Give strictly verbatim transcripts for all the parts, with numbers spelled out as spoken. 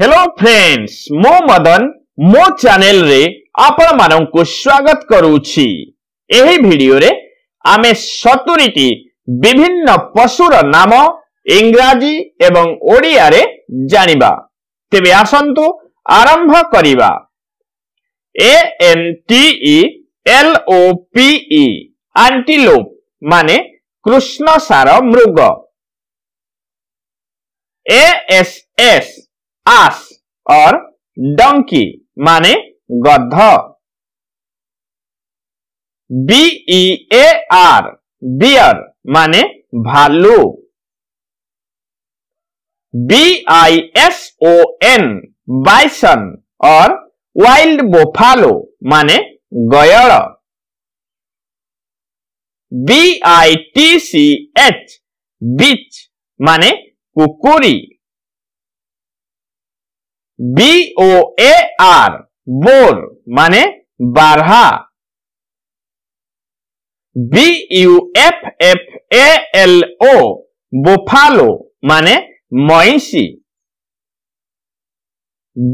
Hello friends मो मदन मो channel रे आपण मानंकु स्वागत करूछि। एही वीडियो रे आमे सत्तरी टी विभिन्न पशुर नाम इंग्रजी एवं ओडिया रे जानिबा। तेबे आसंतु आरंभ करिबा। A N T E L O P E antelope माने कृष्णसार मृग। ए एस एस आस और डंकी माने गध। B E A R bear माने भालू। B I S O N bison और वाइल्ड बोफालो माने गयड़। B I T C H bitch माने कुकुरी। B O A R boar माने बारहा। B U F F A L O buffalo माने मईसी।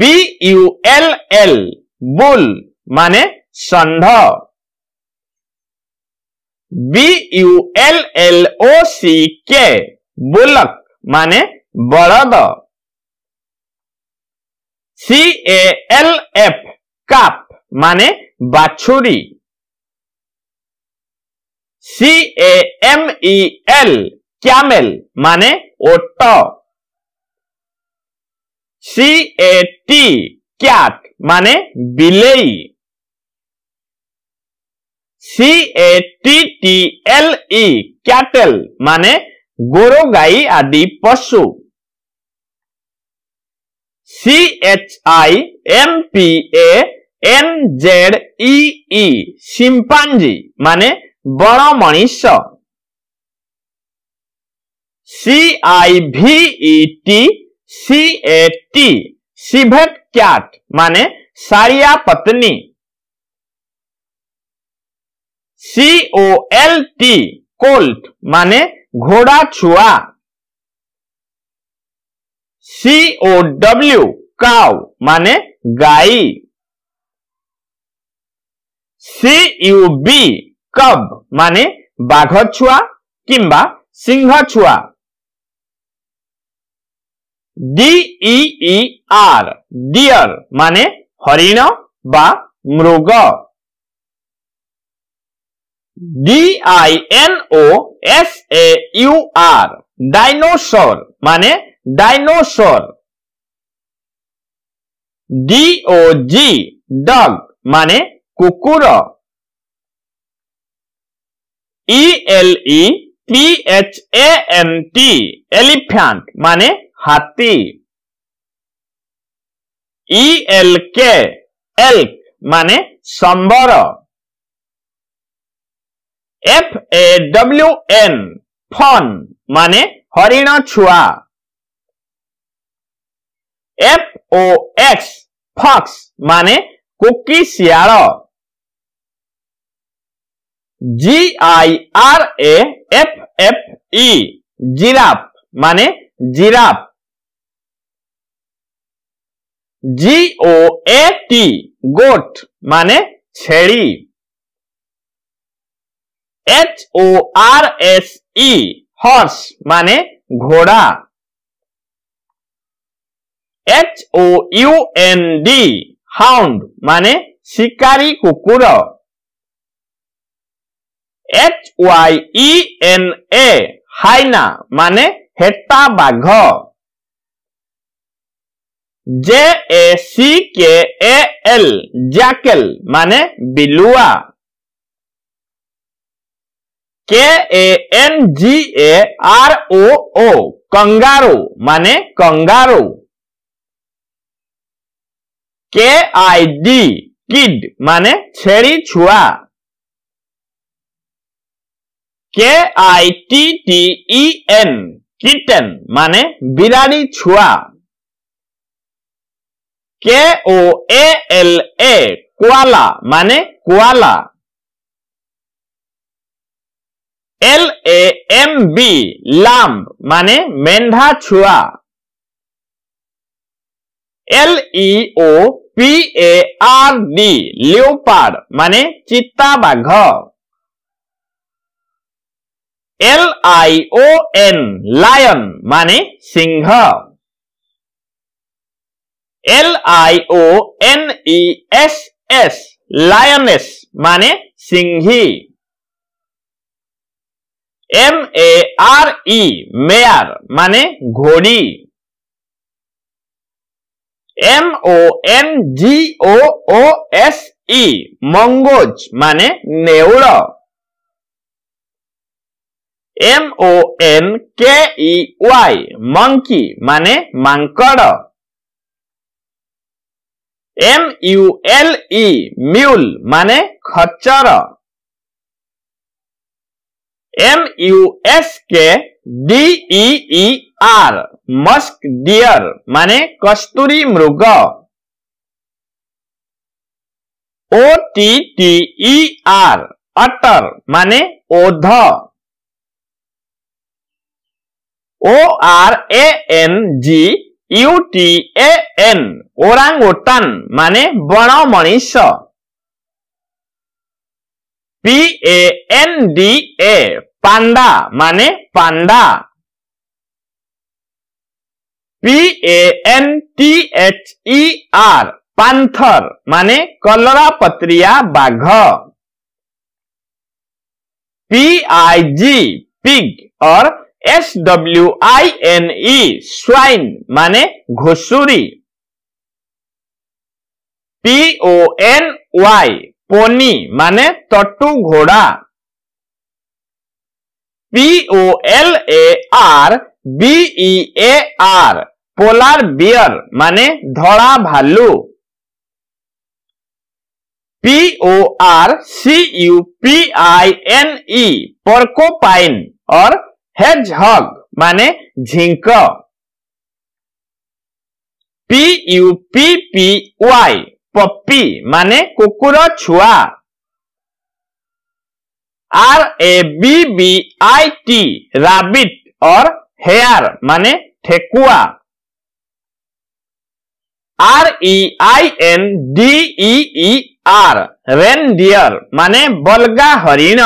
B U L L bull माने षंढ। B U L L O C K bullock माने बड़द। सी ए एल एफ काप माने बाछुरी। C A M E L camel माने ओट। सी ए टी कैट माने बिलेई। C A T T L E cattle माने गोरो गाई आदि पशु। C H I M P A N Z E E chimpanzee माने बड़ मनीष। C I V E T C A T civet cat माने सारिया पत्नी। C O L T colt माने घोड़ा छुआ। सी ओ डब्ल्यू काउ माने गाई। सी यू बी कब माने बाघ छुआ किंबा सिंह छुआ। D E E R deer माने हरिण बा मृग। D I N O S A U R dinosaur माने dinosaur. D O G dog माने कुकुर। E L E P H A N T elephant माने हाथी। ई एल के एल्क माने संबर। F A W N fawn माने हरिण छुआ। एफ ओ एक्स फॉक्स माने कुकी सियार। G I R A F F E giraffe माने giraffe. G O A T goat माने छेड़ी। H O R S E horse माने घोड़ा। H O U N D hound माने शिकारी कुकुर। H Y E N A hyena माने हेटा बाघ। जे ए सी के ए एल जैकेल माने बिलुआ। K A N G A R O O kangaroo माने kangaroo. K I D kid माने छेड़ी छुआ। K I T T E N kitten माने बिराड़ी छुआ। के ओ ए एल ए कोआला माने koala. L A M B lamb माने मेंढा छुआ। L E O P A R D leopard माने चीता बाघ। L I O N lion माने सिंह। L I O N E S S lioness माने सिंही। M A R E mare माने घोड़ी। M O N G O O S E mongoose माने नेवल। एम ओ एन के ई वाई मंकी माने मांकड़। M U L E mule माने खच्चर। M U S K D E E R musk deer माने कस्तूरी मृग। O T T E R otter माने ओध। O R A N G U T A N orangutan माने बण मनीष। P A N D A panda माने panda. P A N T H E R panther माने कलरा पत्रिया बाघ। पी आई जी पिग और S W I N E swine माने घुसुरी। P O N Y pony माने टट्टू घोड़ा। P O L A R B E A R polar bear माने धड़ा भालू। P O R C U P I N E porcupine or hedgehog माने झिंक। P U P P Y puppy माने कुकुर छुआ। R A B B I T rabbit or hare माने ठेकुआ। R E I N D E E R reindeer माने बलगा हरिण।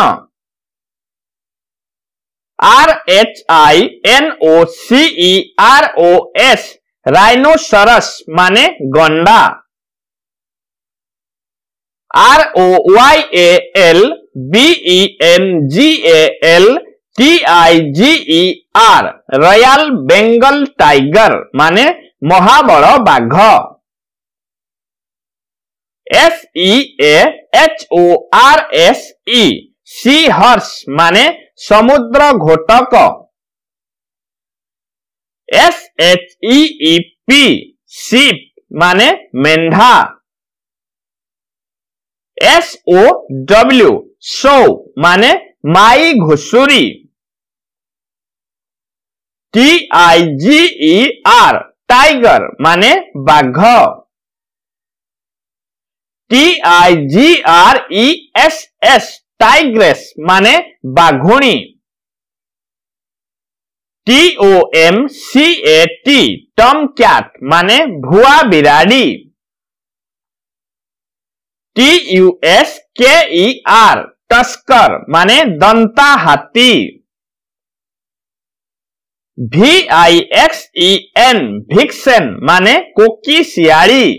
R H I N O C E R O S rhinoceros माने गंडा। R O Y A L B E N G A L T I G E R royal Bengal tiger माने महाबड़ बाघ। S E A H O R S E sea horse माने समुद्र घोटक। S H E E P sheep माने मेंढा। S O W sow माने माई घुसुरी। T I G E R tiger माने बाघ। T I G R E S S tigress माने बाघुणी। T O M C A T tom cat माने भुआ बिराड़ी। टी यू एस के ई आर टस्कर माने दंता हाथी। We I x E N vixen माने कोकी Siyadi.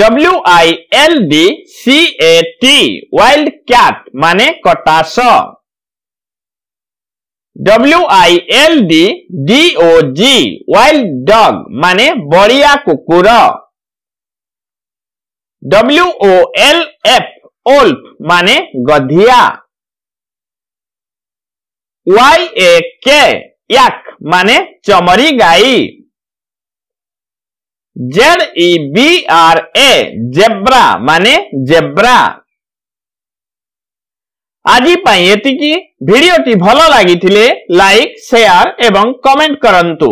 W I L D C A T wild cat माने कटास। W I L D D O ji wild dog माने बड़िया कुकुर। डब्ल्यू ओ एल एफ ओल्फ माने गधिया। Y ए के याक माने चमरी गाई। Z E B R A zebra माने जेब्रा। आज वीडियो टी भलो लगी लाइक शेयर एवं कमेंट करंतु।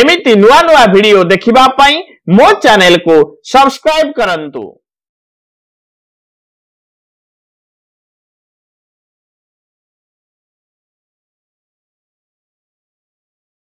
एमिति नुआ नुआ वीडियो देखिबा पाई मो चैनल को सब्सक्राइब करंतु।